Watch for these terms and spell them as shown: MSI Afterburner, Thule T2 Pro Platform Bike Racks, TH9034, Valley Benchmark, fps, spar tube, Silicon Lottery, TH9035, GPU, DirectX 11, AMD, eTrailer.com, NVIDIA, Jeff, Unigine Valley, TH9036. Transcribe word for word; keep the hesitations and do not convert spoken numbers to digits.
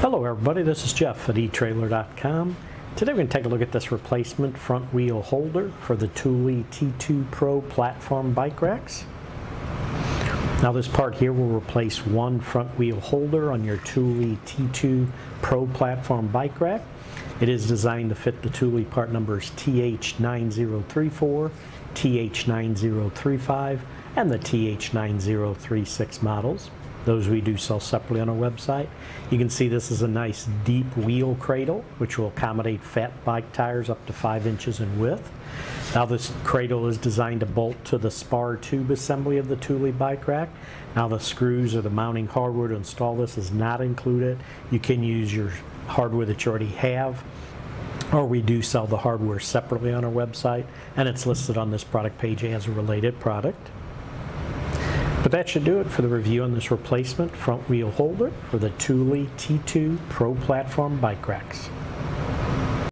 Hello everybody, this is Jeff at e Trailer dot com. Today we're going to take a look at this replacement front wheel holder for the Thule T two Pro Platform Bike Racks. Now this part here will replace one front wheel holder on your Thule T two Pro Platform Bike Rack. It is designed to fit the Thule part numbers T H nine zero three four, T H nine zero three five, and the T H nine zero three six models. Those we do sell separately on our website. You can see this is a nice deep wheel cradle, which will accommodate fat bike tires up to five inches in width. Now this cradle is designed to bolt to the spar tube assembly of the Thule bike rack. Now the screws or the mounting hardware to install this is not included. You can use your hardware that you already have, or we do sell the hardware separately on our website, and it's listed on this product page as a related product. But that should do it for the review on this replacement front wheel holder for the Thule T two Pro Platform Bike Racks.